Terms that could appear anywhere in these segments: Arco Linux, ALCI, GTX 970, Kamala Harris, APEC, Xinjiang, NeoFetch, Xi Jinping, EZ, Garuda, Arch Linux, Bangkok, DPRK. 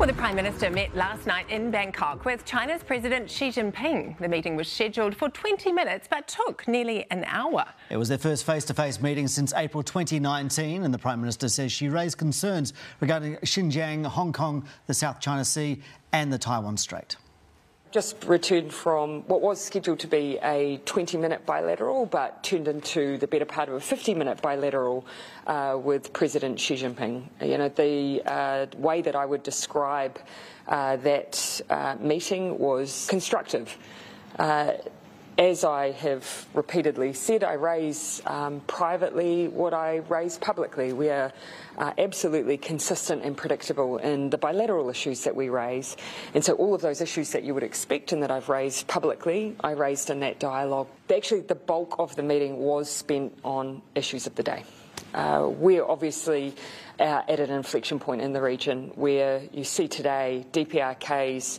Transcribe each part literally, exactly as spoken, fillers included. Well, the Prime Minister met last night in Bangkok with China's President Xi Jinping. The meeting was scheduled for twenty minutes but took nearly an hour. It was their first face-to-face meeting since April twenty nineteen, and the Prime Minister says she raised concerns regarding Xinjiang, Hong Kong, the South China Sea and the Taiwan Strait. Just returned from what was scheduled to be a twenty-minute bilateral but turned into the better part of a fifty-minute bilateral uh, with President Xi Jinping. You know, the uh, way that I would describe uh, that uh, meeting was constructive. Uh, As I have repeatedly said, I raise um, privately what I raise publicly. We are uh, absolutely consistent and predictable in the bilateral issues that we raise. And so all of those issues that you would expect and that I've raised publicly, I raised in that dialogue. Actually, the bulk of the meeting was spent on issues of the day. Uh, we're obviously uh, at an inflection point in the region where you see today D P R K's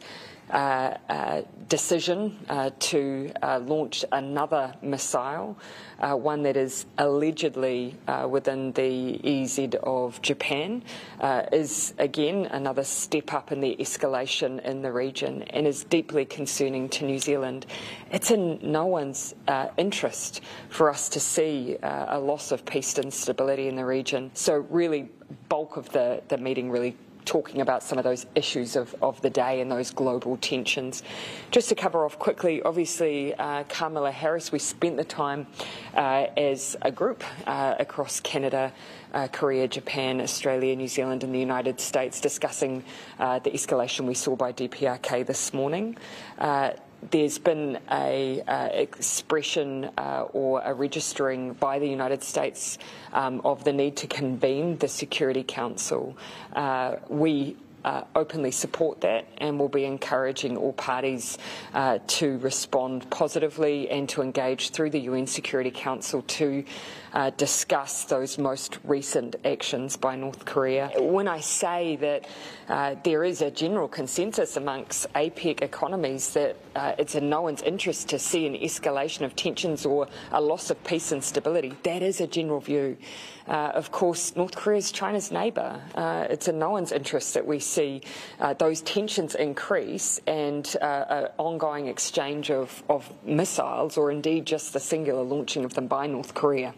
Uh, uh, decision uh, to uh, launch another missile, uh, one that is allegedly uh, within the E Z of Japan, uh, is again another step up in the escalation in the region and is deeply concerning to New Zealand. It's in no one's uh, interest for us to see uh, a loss of peace and stability in the region. So really, bulk of the, the meeting really talking about some of those issues of, of the day and those global tensions. Just to cover off quickly, obviously uh, Kamala Harris, we spent the time uh, as a group uh, across Canada, uh, Korea, Japan, Australia, New Zealand and the United States discussing uh, the escalation we saw by D P R K this morning. Uh, There's been a uh, expression uh, or a registering by the United States um, of the need to convene the Security Council. Uh, we uh, openly support that and will be encouraging all parties uh, to respond positively and to engage through the U N Security Council to uh, discuss those most recent actions by North Korea. When I say that uh, there is a general consensus amongst APEC economies that Uh, it's in no one's interest to see an escalation of tensions or a loss of peace and stability. That is a general view. Uh, of course, North Korea is China's neighbour. Uh, it's in no one's interest that we see uh, those tensions increase and uh, an ongoing exchange of, of missiles or indeed just the singular launching of them by North Korea.